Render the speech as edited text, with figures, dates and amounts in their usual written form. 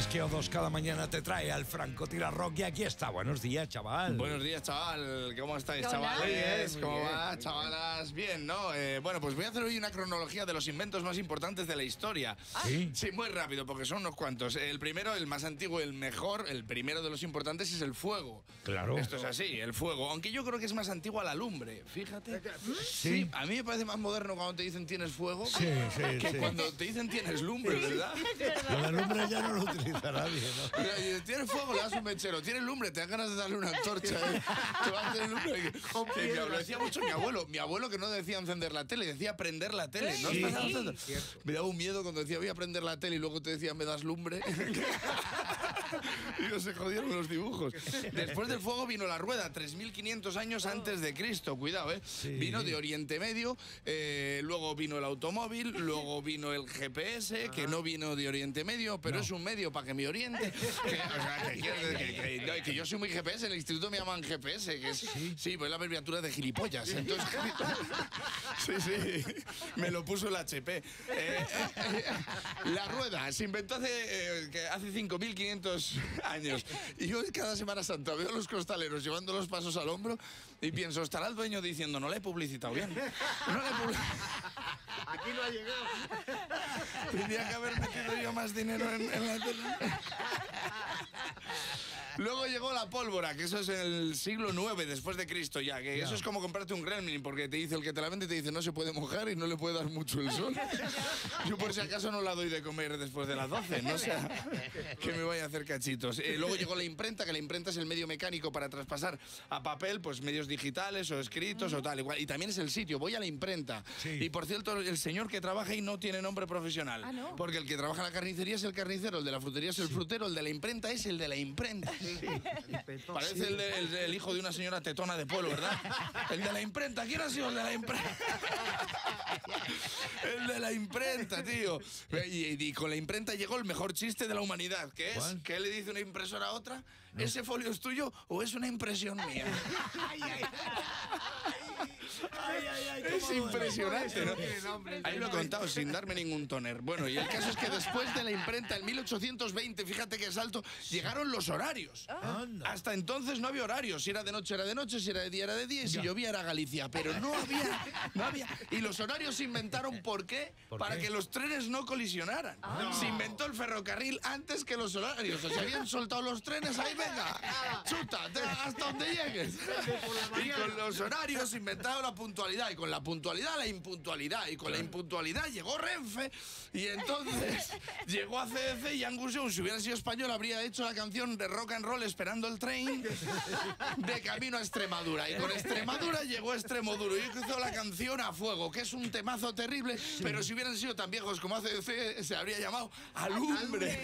Jueves que O2 cada mañana te trae al Francotirarock y aquí está. Buenos días, chaval. Buenos días, chaval. ¿Cómo estáis, chavales? ¿Cómo va, chavalas? Bien, ¿no? Bueno, pues voy a hacer hoy una cronología de los inventos más importantes de la historia. ¿Sí? Sí, muy rápido, porque son unos cuantos. El primero, el más antiguo, el mejor, el primero de los importantes es el fuego. Claro. Esto es así, el fuego. Aunque yo creo que es más antiguo a la lumbre, fíjate. Sí. A mí me parece más moderno cuando te dicen tienes fuego que cuando te dicen tienes lumbre, ¿verdad? La lumbre ya no lo utiliza nadie, ¿no? Mira, tienes fuego, le das un mechero. Tienes lumbre, te dan ganas de darle una antorcha, ¿eh? Te vas a hacer lumbre. Lo decía mucho mi abuelo. Mi abuelo que no decía encender la tele, decía prender la tele. ¿No? Sí. Me daba un miedo cuando decía voy a prender la tele y luego te decía me das lumbre. Y no se jodieron los dibujos. Después del fuego vino la rueda, 3.500 años antes de Cristo. Cuidado, ¿eh? Sí. Vino de Oriente Medio, luego vino el automóvil, luego vino el GPS, que no vino de Oriente Medio, pero es un medio para que me oriente. Que yo soy muy GPS, en el instituto me llaman GPS, que es, sí, pues es la abreviatura de gilipollas. Entonces, sí, me lo puso el HP. La rueda se inventó hace 5.500 años. Y yo cada Semana Santa veo a los costaleros llevando los pasos al hombro y pienso, estará el dueño diciendo, no le he publicitado bien. Aquí no ha llegado. Tendría que haber metido yo más dinero en la tele. Luego llegó la pólvora, que eso es el siglo IX después de Cristo ya, que eso es como comprarte un gremlin, porque te dice el que te la vende, te dice no se puede mojar y no le puede dar mucho el sol. Yo por si acaso no la doy de comer después de las 12, no sea que me vaya a hacer cachitos. Luego llegó la imprenta, que la imprenta es el medio mecánico para traspasar a papel, pues medios digitales o escritos o tal, igual. Y también es el sitio, voy a la imprenta. Sí. Y por cierto, el señor que trabaja ahí no tiene nombre profesional, ¿no? Porque el que trabaja en la carnicería es el carnicero, el de la frutería es el frutero, el de la imprenta es el de la imprenta. Sí. Parece el hijo de una señora tetona de pueblo, ¿verdad? El de la imprenta, ¿quién ha sido el de la imprenta? El de la imprenta, tío. Y con la imprenta llegó el mejor chiste de la humanidad, que es que le dice una impresora a otra, ¿ese folio es tuyo o es una impresión mía? Es impresionante, ¿no? Ahí lo he contado sin darme ningún tóner. Bueno, y el caso es que después de la imprenta, en 1820, fíjate qué salto, llegaron los horarios. Hasta entonces no había horarios. Si era de noche, si era de día, era de día, y si llovía era Galicia. Pero no había. Y los horarios se inventaron, ¿por qué? Para que los trenes no colisionaran. Se inventó el ferrocarril antes que los horarios. O sea, habían soltado los trenes, ahí venga, chuta, hasta donde llegues. Y con los horarios se inventaron la puntualidad, y con la puntualidad la impuntualidad, y con la impuntualidad llegó Renfe, y entonces llegó a ACDC y Angus Young, si hubiera sido español, habría hecho la canción de rock and roll esperando el tren de camino a Extremadura, y con Extremadura llegó Extremoduro y hizo la canción A Fuego, que es un temazo terrible, pero si hubieran sido tan viejos como ACDC se habría llamado Alumbre.